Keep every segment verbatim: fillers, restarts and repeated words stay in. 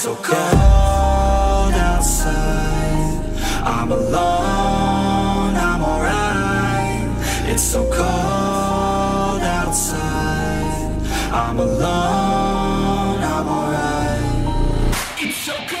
so cold outside, I'm alone, I'm alright. It's so cold outside, I'm alone, I'm alright. It's so cold.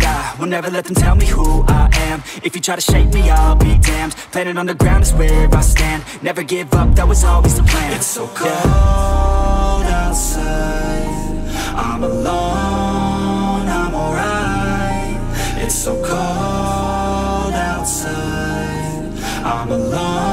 die. Will never let them tell me who I am. If you try to shape me, I'll be damned. Planet on the ground is where I stand. Never give up, that was always the plan. It's so cold outside, I'm alone, I'm alright. It's so cold outside, I'm alone.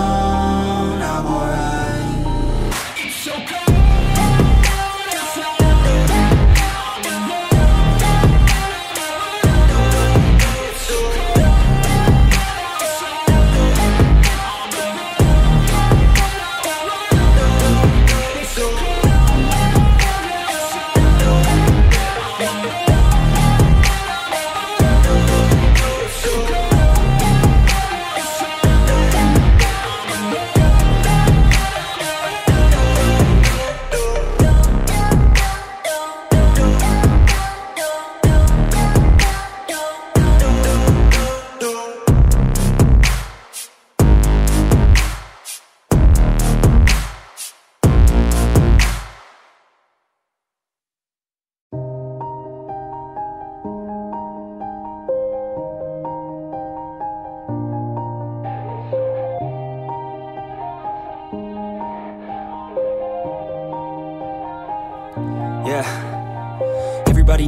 Everybody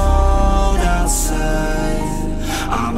outside, I'm